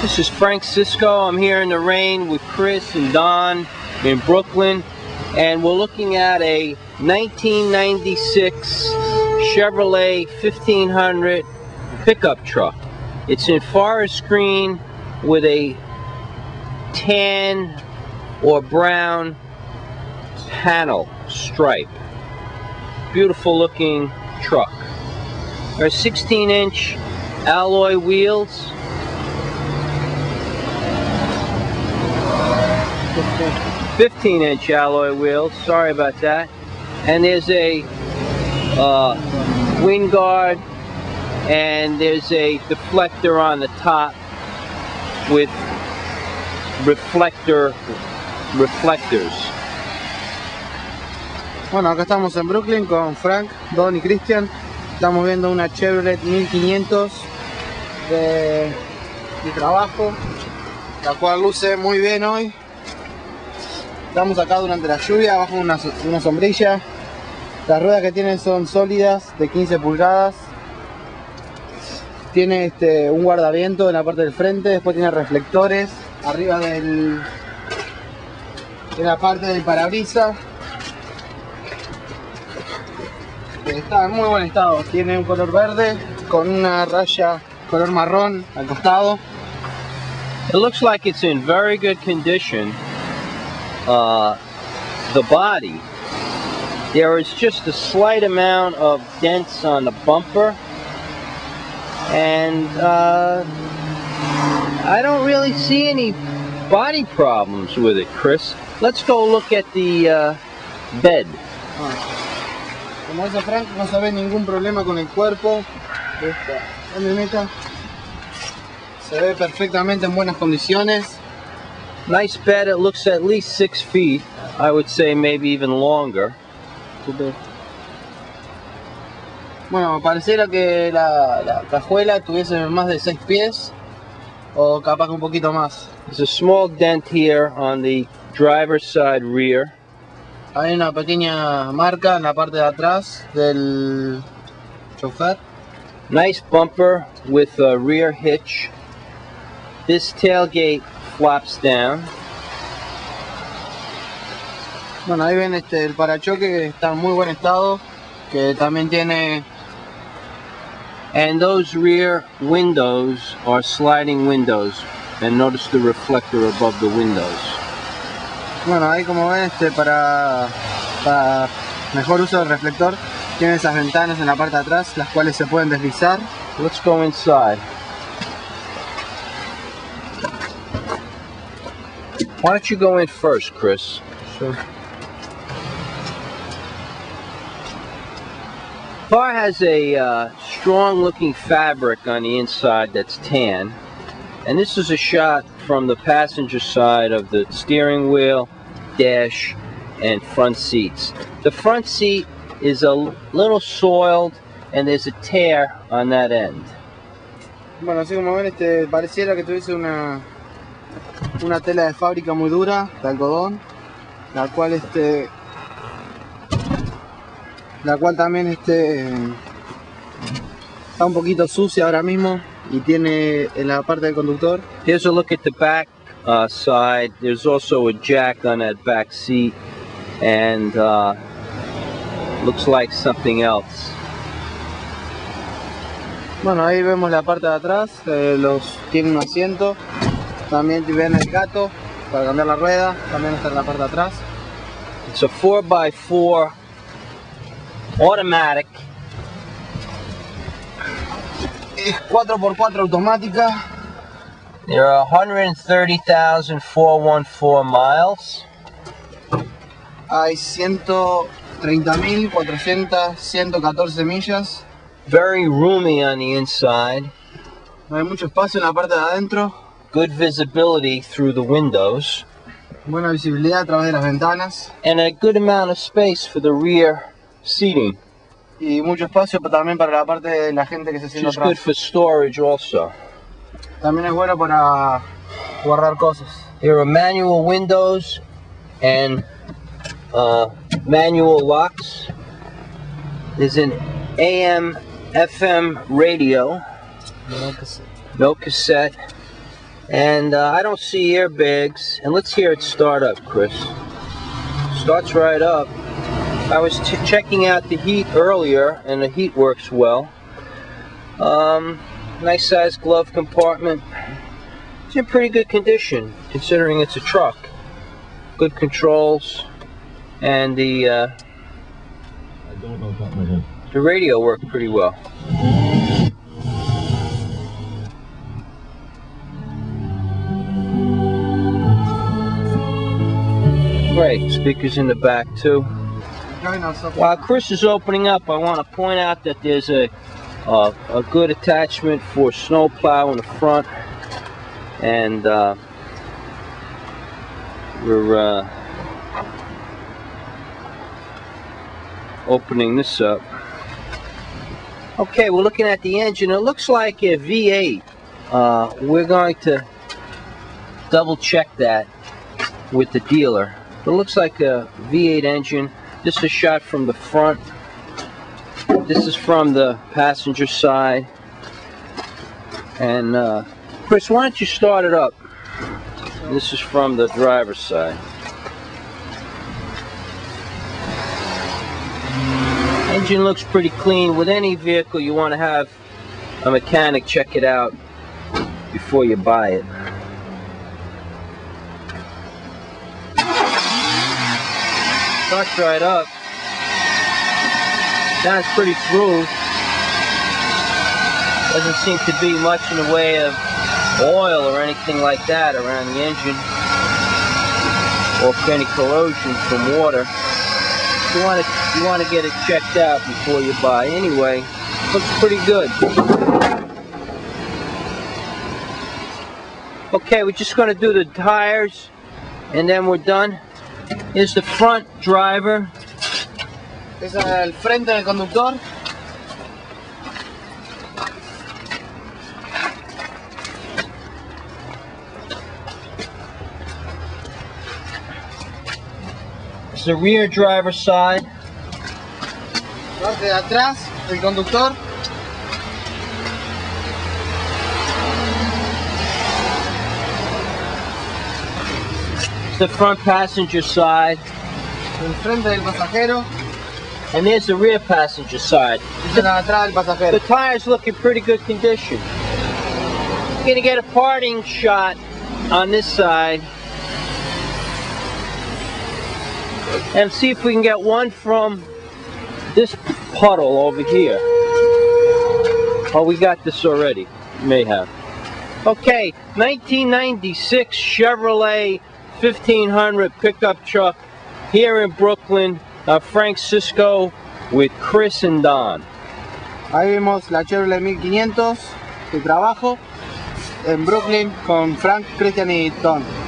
This is Frank Sisco. I'm here in the rain with Chris and Don in Brooklyn, and we're looking at a 1996 Chevrolet 1500 pickup truck. It's in forest green with a tan or brown panel stripe. Beautiful looking truck. There are 16-inch alloy wheels. And there's a wind guard, and there's a deflector on the top with reflectors. Bueno, acá estamos en Brooklyn con Frank, Don y Christian. Estamos viendo una Chevrolet 1500 de trabajo, la cual luce muy bien hoy. Estamos acá durante la lluvia, bajo una sombrilla. Las ruedas que tienen son sólidas, de 15 pulgadas. Tiene un guardaviento en la parte del frente, después tiene reflectores arriba de la parte del parabrisas. Está en muy buen estado, tiene un color verde con una raya color marrón al costado. It looks like it's in very good condition. The body, there is just a slight amount of dents on the bumper, and I don't really see any body problems with it, Chris. Let's go look at the bed. Como dice Frank, no se ve ningún problema con el cuerpo. Se ve perfectamente en buenas condiciones. Nice bed. It looks at least 6 feet. I would say maybe even longer. Bueno, pareciera que la cajuela tuviese más de 6 pies, o capaz un poquito más. There's a small dent here on the driver's side rear. Hay una pequeña marca en la parte de atrás del chofer. Nice bumper with a rear hitch. This tailgate flops down. Bueno, ahí ven el parachoque que está en muy buen estado, que también tiene. And those rear windows are sliding windows, and notice the reflector above the windows. Bueno, ahí como ven para mejor uso del reflector tiene esas ventanas en la parte de atrás, las cuales se pueden deslizar. Let's go inside. Why don't you go in first, Chris? Sure. The car has a strong-looking fabric on the inside that's tan. And this is a shot from the passenger side of the steering wheel, dash, and front seats. The front seat is a little soiled, and there's a tear on that end. Bueno, así como ven, pareciera que tuviese una tela de fábrica muy dura, de algodón, la cual también está un poquito sucia ahora mismo, y tiene en la parte del conductor. Here's a look at the back side. There's also a jack on that back seat, and looks like something else. Bueno, ahí vemos la parte de atrás, tiene un asiento. También ven el gato para cambiar la rueda, también está en la parte de atrás. It's a 4x4 automatic. Es 4x4 automática. There are 130,414 miles. Hay 130,414 millas. Very roomy on the inside. No hay mucho espacio en la parte de adentro. Good visibility through the windows. Buena visibilidad a través de las ventanas. And a good amount of space for the rear seating. Y mucho espacio también para la parte de la gente que se sienta atrás. It's good for storage also. También es bueno para guardar cosas. There are manual windows and manual locks. There's an AM, FM radio. No cassette. And I don't see airbags. And let's hear it start up, Chris. Starts right up. I was checking out the heat earlier, and the heat works well. Nice size glove compartment. It's in pretty good condition, considering it's a truck. Good controls, and the radio worked pretty well. Great, speakers in the back too. While Chris is opening up, I want to point out that there's a good attachment for snow plow in the front, and we're opening this up. Okay, we're looking at the engine. It looks like a V8. We're going to double check that with the dealer. It looks like a V8 engine. This is shot from the front. This is from the passenger side. And Chris, why don't you start it up? This is from the driver's side. Engine looks pretty clean. With any vehicle, you want to have a mechanic check it out before you buy it. Starts right up. Sounds pretty smooth. Doesn't seem to be much in the way of oil or anything like that around the engine, or any corrosion from water. You want to get it checked out before you buy. Anyway, looks pretty good. Okay, we're just going to do the tires, and then we're done. Here's the front driver. Es al frente del conductor. It's the rear driver's side. Parte de atrás, el conductor. It's the front passenger side. El frente del pasajero. And there's the rear passenger side. The tire's look in pretty good condition. You're gonna get a parting shot on this side. And see if we can get one from this puddle over here. Oh, we got this already. May have. Okay, 1996 Chevrolet 1500 pickup truck here in Brooklyn. Frank Sisco with Chris and Don. Ahí vemos la Chevrolet 1500, su trabajo en Brooklyn con Frank, Christian y Don.